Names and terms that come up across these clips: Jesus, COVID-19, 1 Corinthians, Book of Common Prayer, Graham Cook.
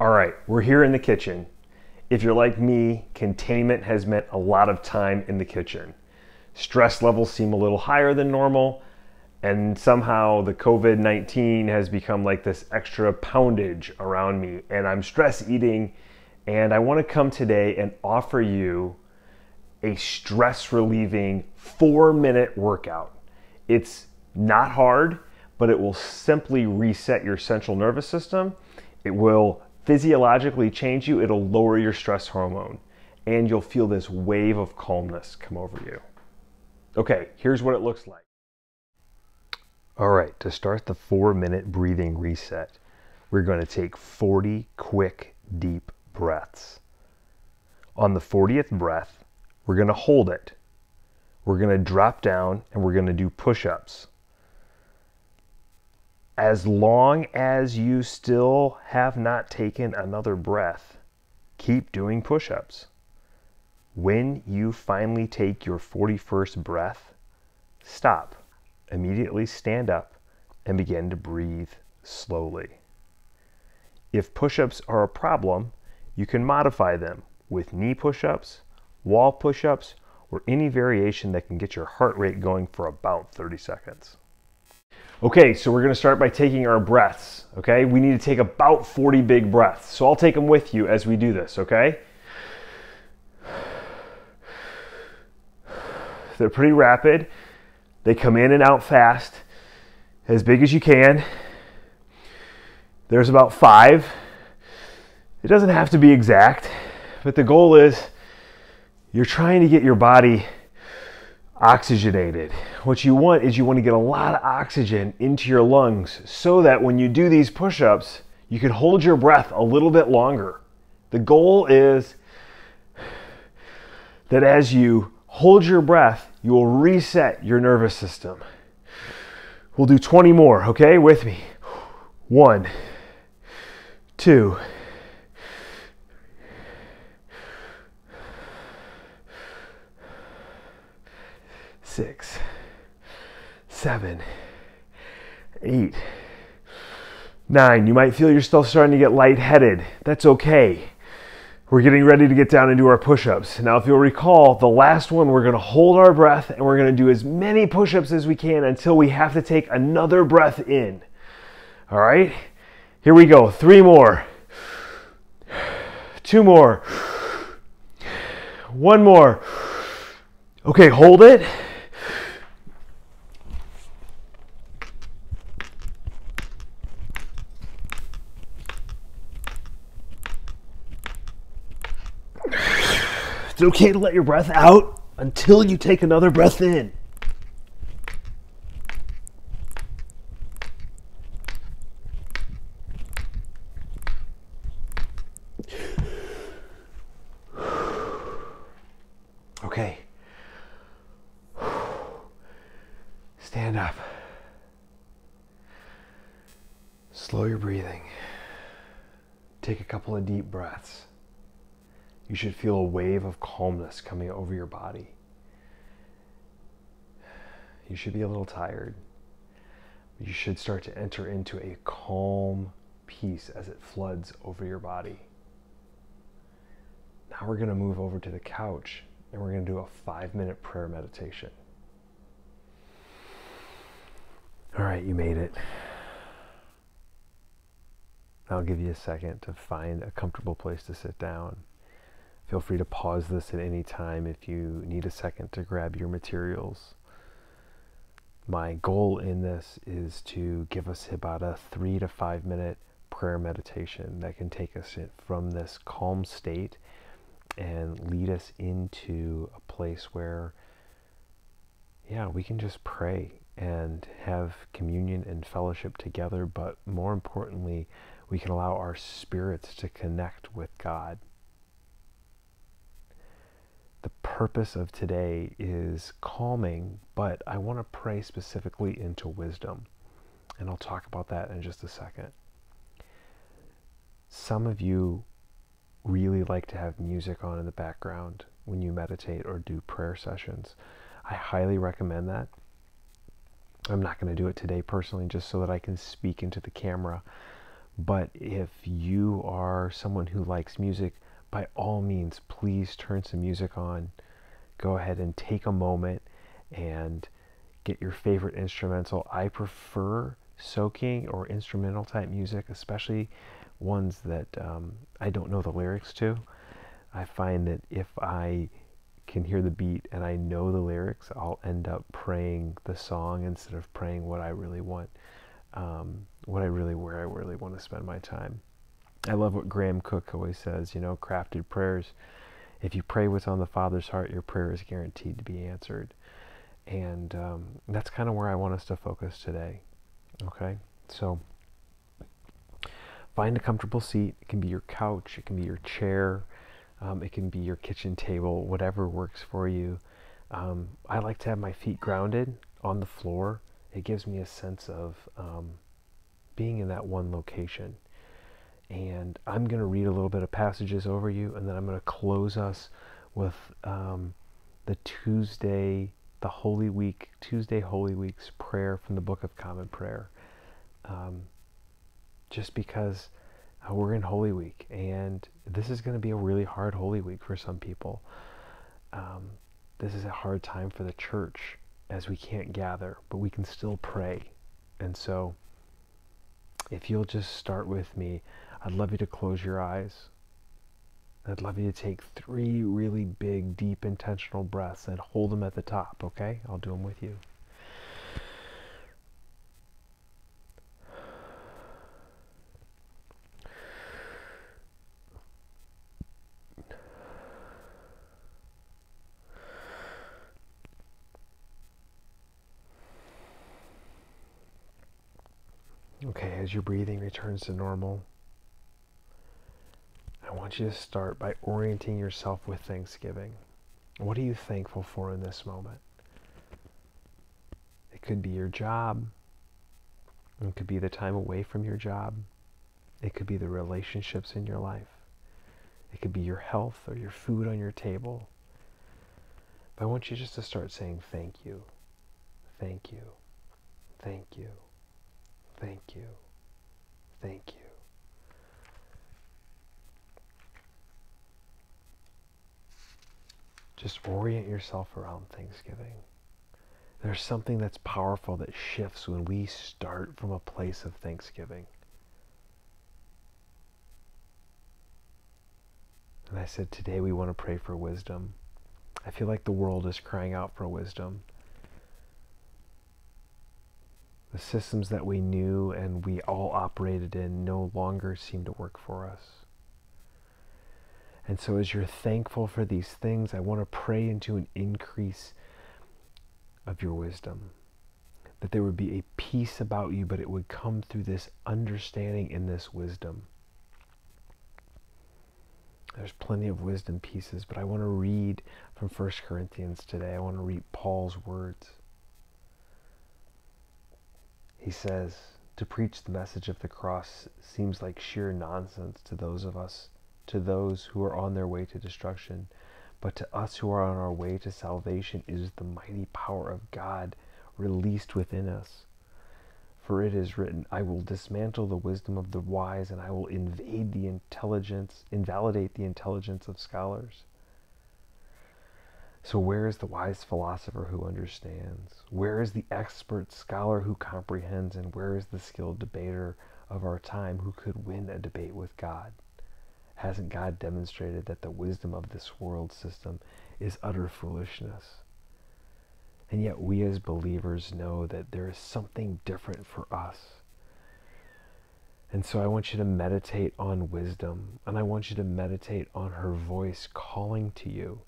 All right, we're here in the kitchen. If you're like me, containment has meant a lot of time in the kitchen. Stress levels seem a little higher than normal, and somehow the COVID-19 has become like this extra poundage around me, and I'm stress eating, and I want to come today and offer you a stress relieving 4-minute workout. It's not hard, but it will simply reset your central nervous system. It will physiologically change you. It'll lower your stress hormone, and you'll feel this wave of calmness come over you. Okay, here's what it looks like. All right, to start the 4-minute breathing reset, we're going to take 40 quick, deep breaths. On the 40th breath, we're going to hold it. We're going to drop down and we're going to do push-ups. As long as you still have not taken another breath, keep doing push-ups. When you finally take your 41st breath, stop. Immediately stand up and begin to breathe slowly. If push-ups are a problem, you can modify them with knee push-ups, wall push-ups, or any variation that can get your heart rate going for about 30 seconds. Okay, so we're gonna start by taking our breaths, okay? We need to take about 40 big breaths, so I'll take them with you as we do this, okay? They're pretty rapid. They come in and out fast, as big as you can. There's about 5. It doesn't have to be exact, but the goal is you're trying to get your body oxygenated. What you want is you want to get a lot of oxygen into your lungs so that when you do these push-ups, you can hold your breath a little bit longer. The goal is that as you hold your breath, you will reset your nervous system. We'll do 20 more, okay? With me. 1, 2. Six, 7, 8, 9. You might feel yourself starting to get lightheaded. That's okay. We're getting ready to get down and do our push-ups. Now, if you'll recall, the last one, we're gonna hold our breath and we're gonna do as many push-ups as we can until we have to take another breath in. All right, here we go. 3 more, 2 more, 1 more. Okay, hold it. It's okay to let your breath out until you take another breath in. Okay. Stand up. Slow your breathing. Take a couple of deep breaths. You should feel a wave of calmness coming over your body. You should be a little tired. You should start to enter into a calm peace as it floods over your body. Now we're going to move over to the couch and we're going to do a 5-minute prayer meditation. All right, you made it. I'll give you a second to find a comfortable place to sit down. Feel free to pause this at any time if you need a second to grab your materials. My goal in this is to give us about a 3 to 5 minute prayer meditation that can take us from this calm state and lead us into a place where, yeah, we can just pray and have communion and fellowship together, but more importantly, we can allow our spirits to connect with God. The purpose of today is calming, but I want to pray specifically into wisdom. And I'll talk about that in just a second. Some of you really like to have music on in the background when you meditate or do prayer sessions. I highly recommend that. I'm not going to do it today personally just so that I can speak into the camera, But if you are someone who likes music, by all means, please turn some music on. Go ahead and take a moment and get your favorite instrumental. I prefer soaking or instrumental type music, especially ones that I don't know the lyrics to. I find that if I can hear the beat and I know the lyrics, I'll end up praying the song instead of praying what I really want, where I really want to spend my time. I love what Graham Cook always says, you know, crafted prayers. If you pray what's on the Father's heart, your prayer is guaranteed to be answered. And that's kind of where I want us to focus today. Okay, so find a comfortable seat. It can be your couch, it can be your chair, it can be your kitchen table, whatever works for you. I like to have my feet grounded on the floor. It gives me a sense of being in that one location. And I'm going to read a little bit of passages over you, and then I'm going to close us with the Holy Week, Tuesday Holy Week's prayer from the Book of Common Prayer. Just because we're in Holy Week, and this is going to be a really hard Holy Week for some people. This is a hard time for the church, as we can't gather, but we can still pray. And so, if you'll just start with me, I'd love you to close your eyes. I'd love you to take 3 really big, deep, intentional breaths and hold them at the top, okay? I'll do them with you. Okay, as your breathing returns to normal, I want you to start by orienting yourself with thanksgiving. What are you thankful for in this moment? It could be your job. It could be the time away from your job. It could be the relationships in your life. It could be your health or your food on your table. But I want you just to start saying thank you. Thank you. Thank you. Thank you. Thank you. Just orient yourself around Thanksgiving. There's something that's powerful that shifts when we start from a place of thanksgiving. And I said, today we want to pray for wisdom. I feel like the world is crying out for wisdom. The systems that we knew and we all operated in no longer seem to work for us. And so as you're thankful for these things, I want to pray into an increase of your wisdom. That there would be a peace about you, but it would come through this understanding and this wisdom. There's plenty of wisdom pieces, but I want to read from 1 Corinthians today. I want to read Paul's words. He says, to preach the message of the cross seems like sheer nonsense to those who are on their way to destruction, but to us who are on our way to salvation is the mighty power of God released within us. For it is written, I will dismantle the wisdom of the wise, and I will invalidate the intelligence of scholars. So where is the wise philosopher who understands? Where is the expert scholar who comprehends? And where is the skilled debater of our time who could win a debate with God? Hasn't God demonstrated that the wisdom of this world system is utter foolishness? And yet we as believers know that there is something different for us. And so I want you to meditate on wisdom, and I want you to meditate on her voice calling to you.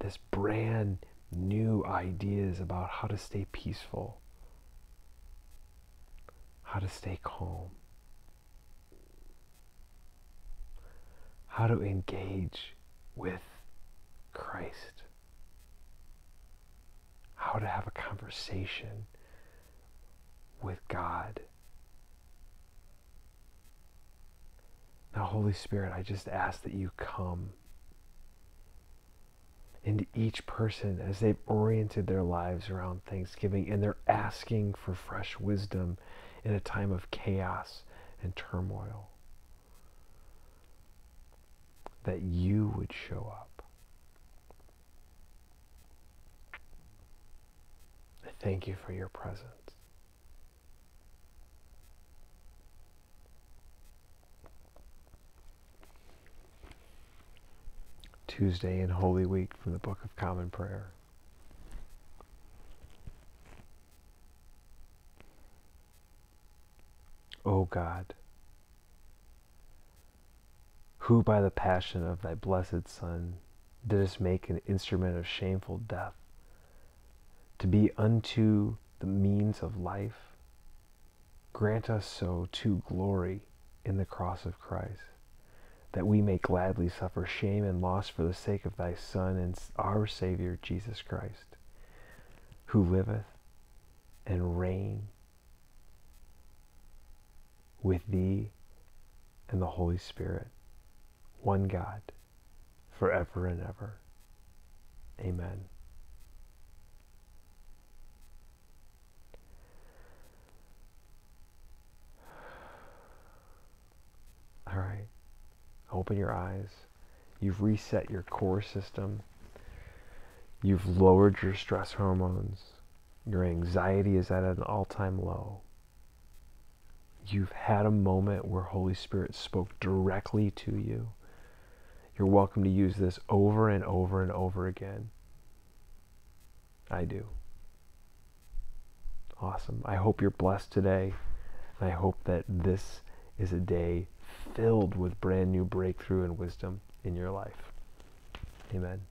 This brand new ideas about how to stay peaceful, how to stay calm, how to engage with Christ, how to have a conversation with God. Now, Holy Spirit, I just ask that you come into each person as they've oriented their lives around Thanksgiving, and they're asking for fresh wisdom in a time of chaos and turmoil, that you would show up. I thank you for your presence. Tuesday in Holy Week from the Book of Common Prayer. O God, who by the passion of thy blessed Son didst make an instrument of shameful death, to be unto the means of life, grant us so to glory in the cross of Christ, that we may gladly suffer shame and loss for the sake of thy Son and our Savior Jesus Christ, who liveth and reigneth with thee and the Holy Spirit, one God, forever and ever. Amen. All right, open your eyes. You've reset your core system. You've lowered your stress hormones. Your anxiety is at an all-time low. You've had a moment where Holy Spirit spoke directly to you. You're welcome to use this over and over and over again. I do. Awesome. I hope you're blessed today. And I hope that this is a day filled with brand new breakthrough and wisdom in your life. Amen.